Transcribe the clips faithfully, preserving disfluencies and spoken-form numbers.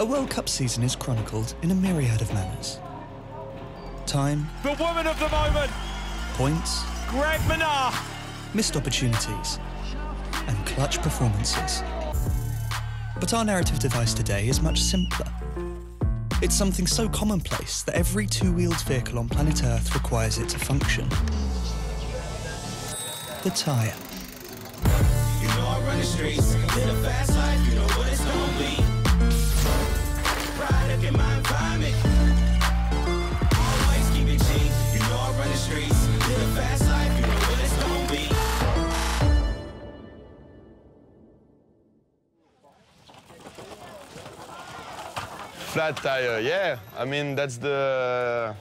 a World Cup season is chronicled in a myriad of manners. Time. The woman of the moment. Points. Greg Minnaar. Missed opportunities and clutch performances. But our narrative device today is much simpler. It's something so commonplace that every two-wheeled vehicle on planet Earth requires it to function. The tyre. You know I run the streets, live a fast life, you know what it's gonna be. Pride up in my environment. Always keep it G. You know I run the streets, live a fast life, you know what it's gonna be. Flat tire, yeah. I mean, that's the.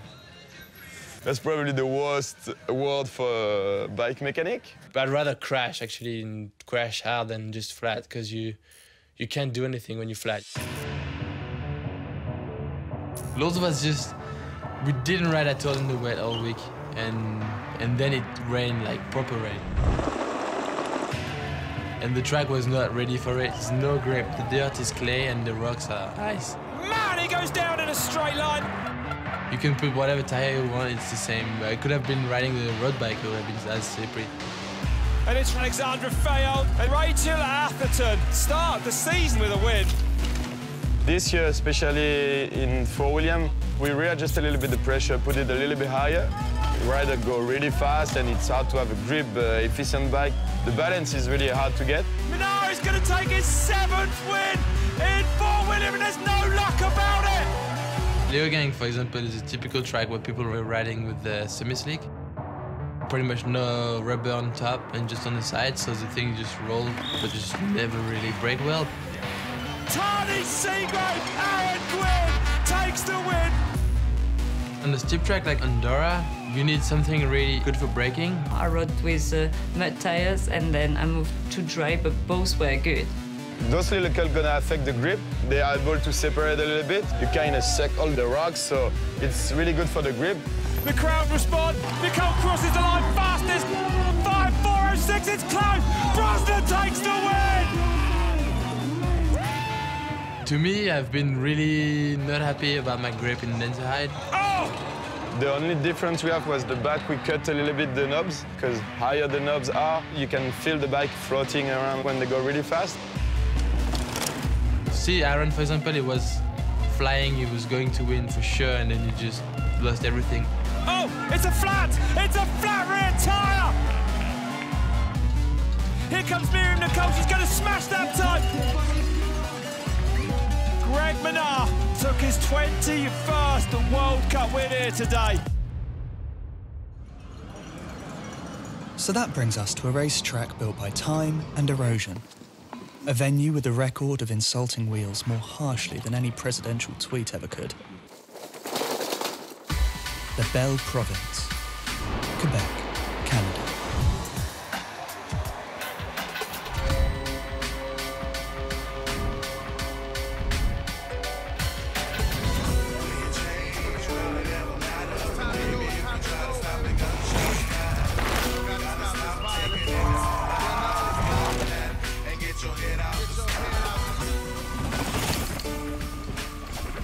That's probably the worst word for a bike mechanic. But I'd rather crash, actually, and crash hard than just flat, because you, you can't do anything when you're flat. Lots of us just, we didn't ride at all in the wet all week, and, and then it rained, like proper rain. And the track was not ready for it. There's no grip. The dirt is clay and the rocks are ice. Man, it goes down in a straight line. You can put whatever tire you want, it's the same. I could have been riding the road bike, it would have been as slippery. And it's Alexandre Fayolle and Rachel Atherton start the season with a win. This year, especially in Fort William, we readjust a little bit the pressure, put it a little bit higher. Rider go really fast and it's hard to have a grip, uh, efficient bike. The balance is really hard to get. Minnaar is going to take his seventh win in Fort William and there's no luck about it. Leogang, for example, is a typical track where people were riding with the semi-slick. Pretty much no rubber on top and just on the side, so the thing just rolled, but just never really brake well. Tahnee Seagrave, Aaron Gwin takes the win. On a steep track like Andorra, you need something really good for braking. I rode with uh, mud tires and then I moved to dry, but both were good. Those little curls gonna affect the grip. They are able to separate a little bit. You kinda suck all the rocks, so it's really good for the grip. The crowd respond. Nicole crosses the line fastest. Five, four, and six. It's close. Brosnan takes the win. To me, I've been really not happy about my grip in Lenzerheide. Oh! The only difference we have was the back. We cut a little bit the knobs because higher the knobs are, you can feel the bike floating around when they go really fast. See, Aaron, for example, he was flying, he was going to win for sure, and then he just lost everything. Oh, it's a flat! It's a flat rear tire! Here comes Miriam Nicole, she's going to smash that time! Greg Minnaar took his twenty-first World Cup win here today. So that brings us to a racetrack built by time and erosion. A venue with a record of insulting wheels more harshly than any presidential tweet ever could. The Belle Province, Quebec, Canada.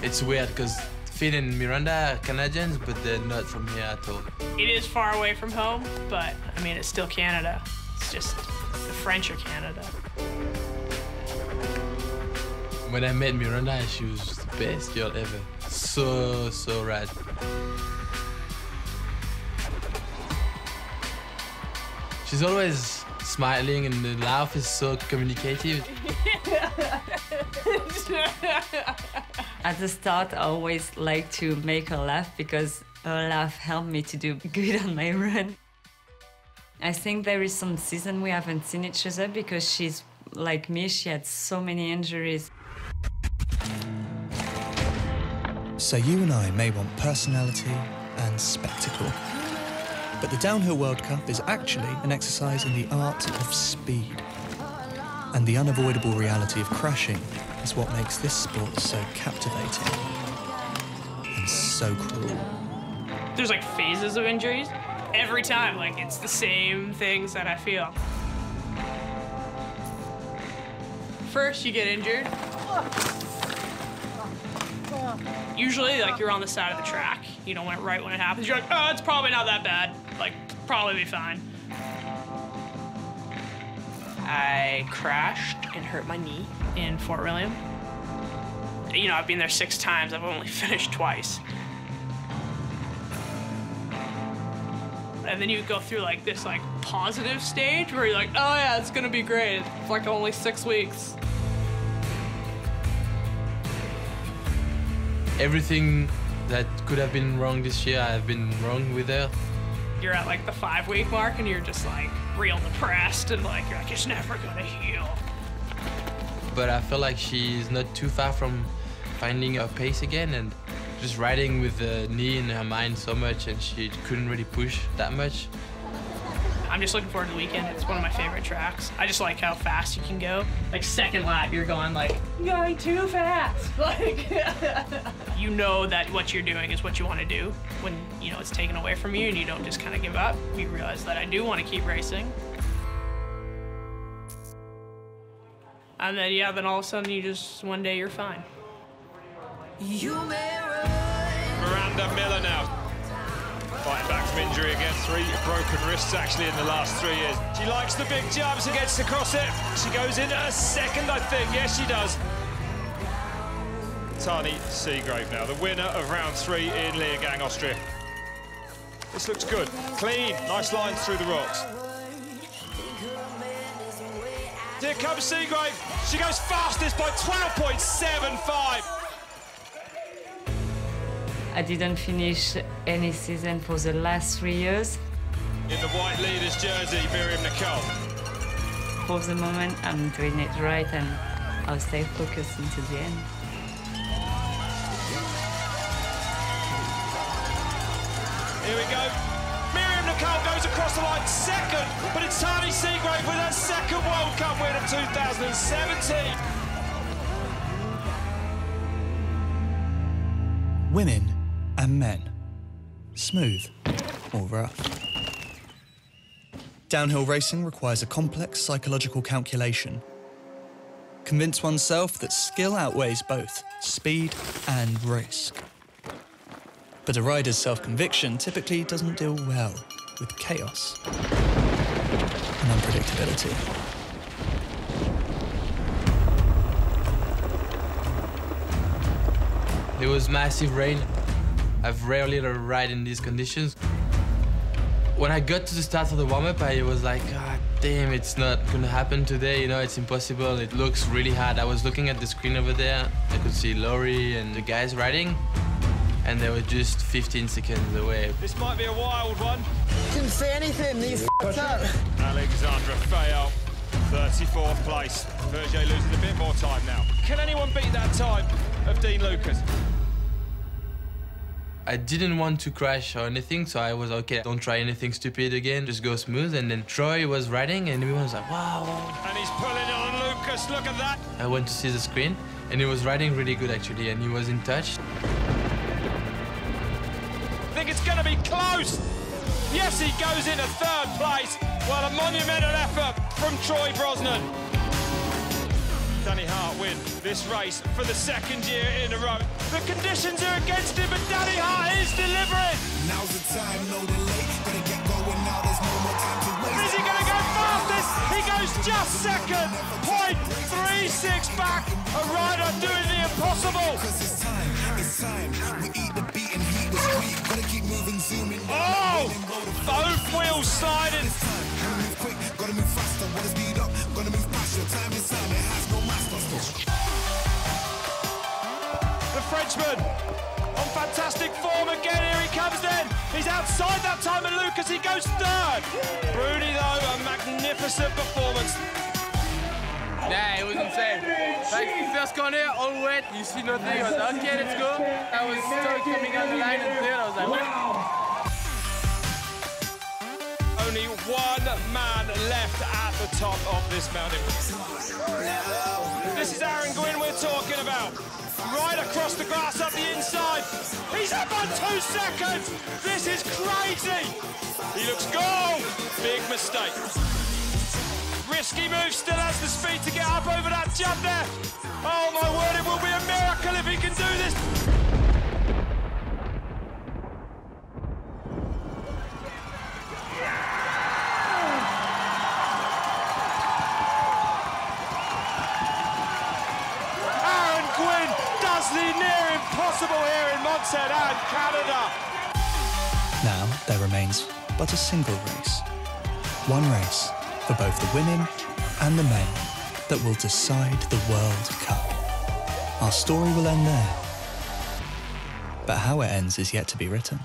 It's weird because Finn and Miranda are Canadians, but they're not from here at all. It is far away from home, but I mean, it's still Canada. It's just the French are Canada. When I met Miranda, she was the best girl ever. So, so rad. She's always smiling and the laugh is so communicative. At the start, I always like to make her laugh because her laugh helped me to do good on my run. I think there is some season we haven't seen each other because she's like me, she had so many injuries. So you and I may want personality and spectacle, but the Downhill World Cup is actually an exercise in the art of speed. And the unavoidable reality of crashing is what makes this sport so captivating and so cruel. There's like phases of injuries. Every time, like it's the same things that I feel. First you get injured. usually, like, you're on the side of the track, you know, when it, right when it happens, you're like, oh, it's probably not that bad. Like, probably be fine. I crashed and hurt my knee in Fort William. You know, I've been there six times. I've only finished twice. And then you go through, like, this, like, positive stage where you're like, oh, yeah, it's going to be great. It's, like, only six weeks. Everything that could have been wrong this year, I've been wrong with her. You're at, like, the five-week mark, and you're just, like, real depressed, and, like, you're like, it's never going to heal. But I feel like she's not too far from finding her pace again, and just riding with the knee in her mind so much, and she couldn't really push that much. I'm just looking forward to the weekend. It's one of my favorite tracks. I just like how fast you can go. Like, second lap, you're going like, you're going too fast. Like, you know that what you're doing is what you want to do when, you know, it's taken away from you and you don't just kind of give up. You realize that I do want to keep racing. And then, yeah, then all of a sudden you just, one day you're fine. You may run. Miranda Miller now. Fighting back from injury again, three broken wrists actually in the last three years. She likes the big jumps and gets across it. She goes in a second, I think. Yes, she does. Tahnee Seagrave now, the winner of round three in Leogang, Austria. This looks good. Clean, nice lines through the rocks. Here comes Seagrave. She goes fastest by twelve point seven five. I didn't finish any season for the last three years. In the white leader's jersey, Miriam Nicole. For the moment, I'm doing it right, and I'll stay focused until the end. Here we go. Miriam Nicole goes across the line second, but it's Tahnee Seagrave with her second World Cup win of two thousand seventeen. Women and men, smooth or rough. Downhill racing requires a complex psychological calculation. Convince oneself that skill outweighs both speed and risk. But a rider's self-conviction typically doesn't deal well with chaos and unpredictability. It was massive rain. I've rarely ride in these conditions. When I got to the start of the warm-up, I was like, God damn, it's not gonna happen today, you know, it's impossible. It looks really hard. I was looking at the screen over there. I could see Laurie and the guys riding, and they were just fifteen seconds away. This might be a wild one. You can see anything, these f***ers up. Alexandre Fayolle, thirty-fourth place. Verger loses a bit more time now. Can anyone beat that time of Dean Lucas? I didn't want to crash or anything, so I was okay, don't try anything stupid again, just go smooth. And then Troy was riding, and everyone was like, wow. And he's pulling on Lucas, look at that. I went to see the screen, and he was riding really good, actually, and he was in touch. I think it's going to be close. Yes, he goes into third place. Well, a monumental effort from Troy Brosnan. Danny Hart win this race for the second year in a row. The conditions are against him, but Danny Hart is delivering. Now's the time, no delay. Gotta get going now, there's no more time to wait. Is he gonna go fastest? He goes just second. point three six back. A rider doing the impossible. Cause it's time, it's time. We eat the beat and heat the street. Gotta keep moving, zooming. Oh! Both wheels sliding. Gotta move quick, gotta move faster. Gotta speed up, gotta move past your time is time. It has no the Frenchman on fantastic form again. Here he comes then. He's outside that time and Lucas, he goes third. Bruni though, a magnificent performance. Yeah, it was insane. Like first corner, all wet, you see nothing. I was like, okay, let's go. I was still coming out the line and third. I was like, wow. Only one man left at the top of this mountain. This is Aaron Gwin we're talking about. Right across the grass up the inside. He's up on two seconds. This is crazy. He looks gold. Big mistake. Risky move, still has the speed to get up over that jump there. Oh my word, it will be a miracle if he can do this. possible here in Montserrat, Canada. Now there remains but a single race. One race for both the women and the men that will decide the World Cup. Our story will end there, but how it ends is yet to be written.